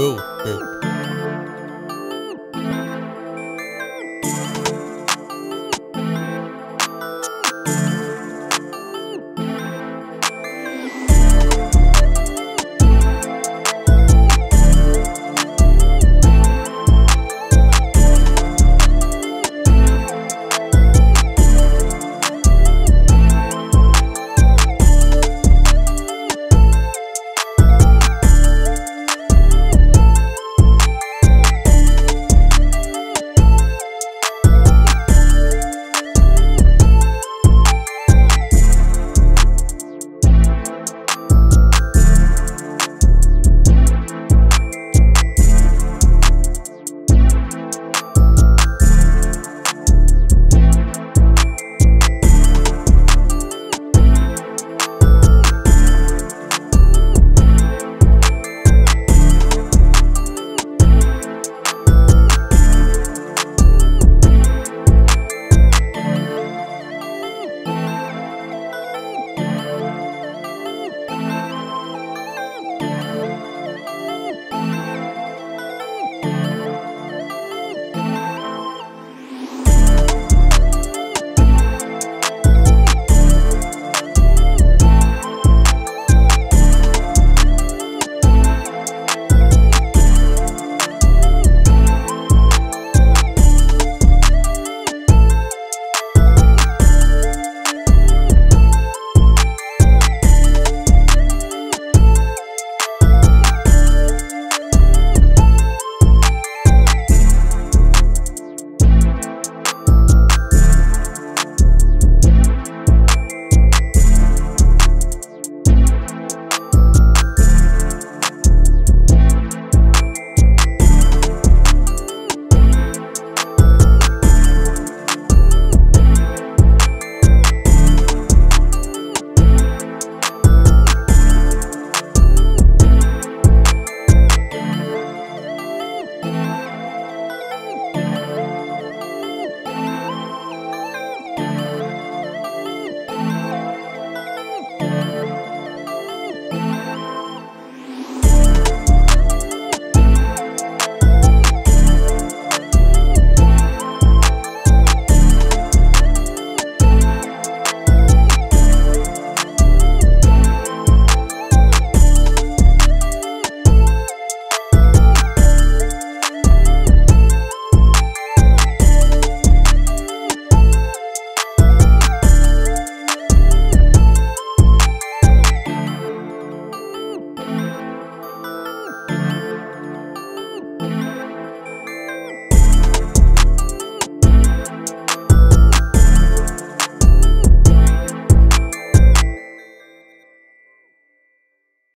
Boo.